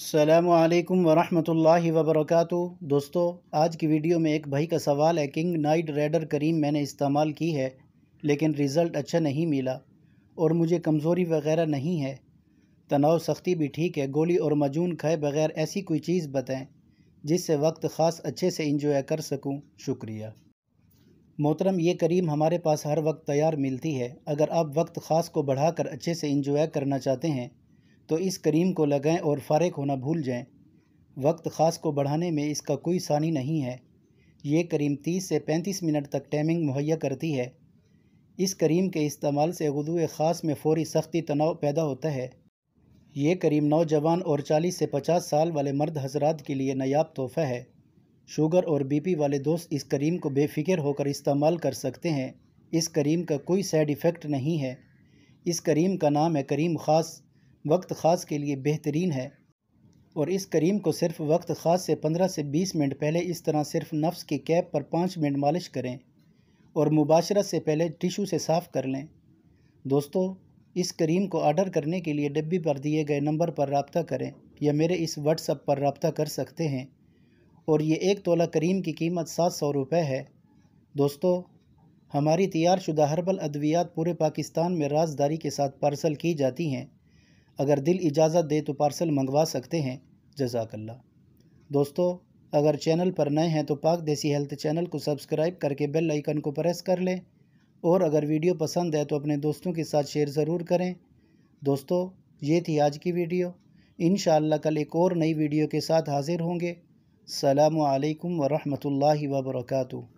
अस्सलामुअलैकुम वरहमतुल्लाहि वबरकातुहू। दोस्तों, आज की वीडियो में एक भाई का सवाल है कि नाइट राइडर करीम मैंने इस्तेमाल की है लेकिन रिज़ल्ट अच्छा नहीं मिला और मुझे कमज़ोरी वग़ैरह नहीं है, तनाव सख्ती भी ठीक है, गोली और मजून खाए बग़ैर ऐसी कोई चीज़ बताएं जिससे वक्त ख़ास अच्छे से इंजॉय कर सकूं। शुक्रिया। मोहतरम, ये करीम हमारे पास हर वक्त तैयार मिलती है। अगर आप वक्त ख़ास को बढ़ा कर अच्छे से इंजॉय करना चाहते हैं तो इस करीम को लगाएं और फ़ारिग होना भूल जाएं। वक्त ख़ास को बढ़ाने में इसका कोई सानी नहीं है। ये करीम 30 से 35 मिनट तक टाइमिंग मुहैया करती है। इस करीम के इस्तेमाल से गुदू ख़ास में फ़ौरी सख्ती तनाव पैदा होता है। ये करीम नौजवान और 40 से 50 साल वाले मर्द हजरात के लिए नायाब तोहफ़ा है। शुगर और बीपी वाले दोस्त इस करीम को बेफिक्र होकर इस्तेमाल कर सकते हैं। इस करीम का कोई साइड इफ़ेक्ट नहीं है। इस करीम का नाम है करीम ख़ास। वक्त ख़ास के लिए बेहतरीन है और इस करीम को सिर्फ़ वक्त ख़ास से 15 से 20 मिनट पहले इस तरह सिर्फ नफ्स की कैप पर 5 मिनट मालिश करें और मुबाशरत से पहले टिशू से साफ़ कर लें। दोस्तों, इस करीम को ऑर्डर करने के लिए डिब्बी पर दिए गए नंबर पर रब्ता करें या मेरे इस व्हाट्सएप पर रब्ता कर सकते हैं। और ये एक तोला करीम की कीमत 700 रुपये है। दोस्तों, हमारी तैयार शुदा हर्बल अद्वियात पूरे पाकिस्तान में राजदारी के साथ पार्सल की जाती हैं। अगर दिल इजाज़त दे तो पार्सल मंगवा सकते हैं। जज़ाकल्ला। दोस्तों, अगर चैनल पर नए हैं तो पाक देसी हेल्थ चैनल को सब्सक्राइब करके बेल आइकन को प्रेस कर लें और अगर वीडियो पसंद है तो अपने दोस्तों के साथ शेयर ज़रूर करें। दोस्तों, ये थी आज की वीडियो। इंशाअल्लाह कल एक और नई वीडियो के साथ हाज़िर होंगे। अस्सलामु अलैकुम वरहमतुल्लाहि वबरकातुहू।